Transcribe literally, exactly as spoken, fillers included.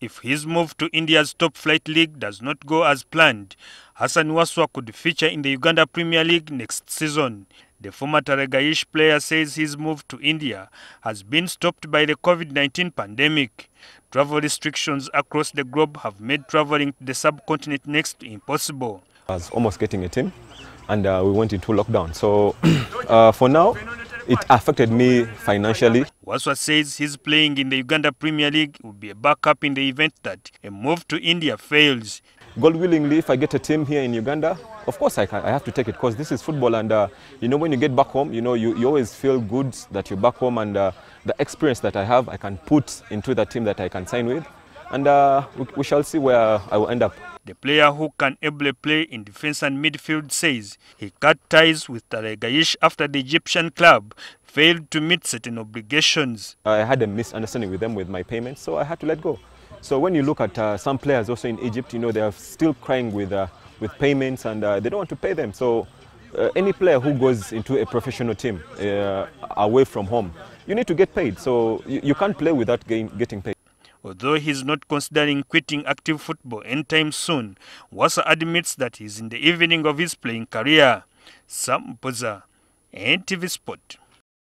If his move to India's top flight league does not go as planned, Hassan Wasswa could feature in the Uganda Premier League next season. The former Tarek Gaish player says his move to India has been stopped by the COVID nineteen pandemic. Travel restrictions across the globe have made traveling to the subcontinent next to impossible. I was almost getting a team and uh, we went into lockdown. So uh, for now, it affected me financially. Wasswa says his playing in the Uganda Premier League will be a backup in the event that a move to India fails. God willingly, if I get a team here in Uganda, of course I, I have to take it, because this is football, and uh, you know, when you get back home, you know, you, you always feel good that you're back home, and uh, the experience that I have, I can put into the team that I can sign with, and uh, we, we shall see where I will end up. The player, who can ably play in defense and midfield, says he cut ties with Tarek Gaish after the Egyptian club failed to meet certain obligations. I had a misunderstanding with them with my payments, so I had to let go. So when you look at uh, some players also in Egypt, you know, they are still crying with, uh, with payments, and uh, they don't want to pay them. So uh, any player who goes into a professional team uh, away from home, you need to get paid. So you, you can't play without getting, getting paid. Although he's not considering quitting active football anytime soon, Wasswa admits that he's in the evening of his playing career. Sam Mpoza, N T V Sport.